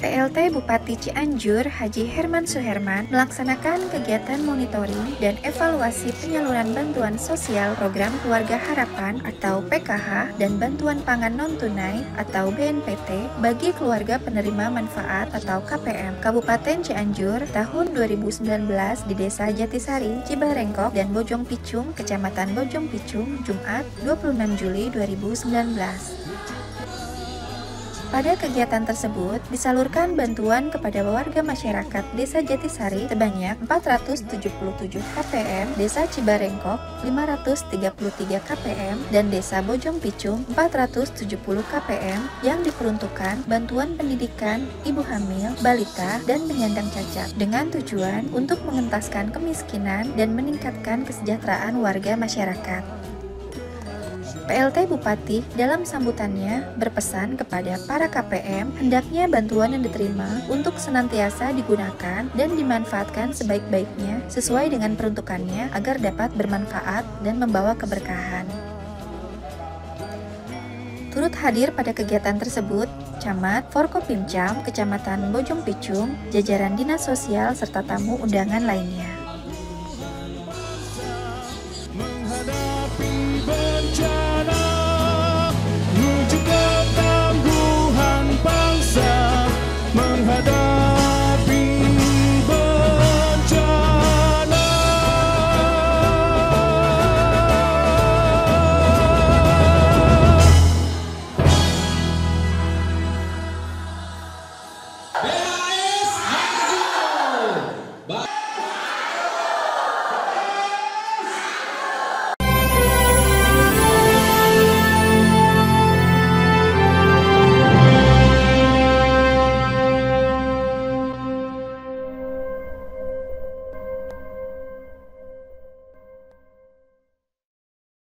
PLT Bupati Cianjur Haji Herman Suherman melaksanakan kegiatan monitoring dan evaluasi penyaluran bantuan sosial program Keluarga Harapan atau PKH dan bantuan pangan non-tunai atau BNPT bagi keluarga penerima manfaat atau KPM Kabupaten Cianjur tahun 2019 di Desa Jatisari, Cibarengkok, dan Bojongpicung, Kecamatan Bojongpicung, Jumat 26 Juli 2019. Pada kegiatan tersebut, disalurkan bantuan kepada warga masyarakat Desa Jatisari sebanyak 477 KPM, Desa Cibarengkok 533 KPM, dan Desa Bojongpicung 470 KPM yang diperuntukkan bantuan pendidikan, ibu hamil, balita, dan penyandang cacat dengan tujuan untuk mengentaskan kemiskinan dan meningkatkan kesejahteraan warga masyarakat. PLT Bupati dalam sambutannya berpesan kepada para KPM hendaknya bantuan yang diterima untuk senantiasa digunakan dan dimanfaatkan sebaik-baiknya sesuai dengan peruntukannya agar dapat bermanfaat dan membawa keberkahan. Turut hadir pada kegiatan tersebut Camat Forkopimcam, Kecamatan Bojongpicung, jajaran Dinas Sosial serta tamu undangan lainnya.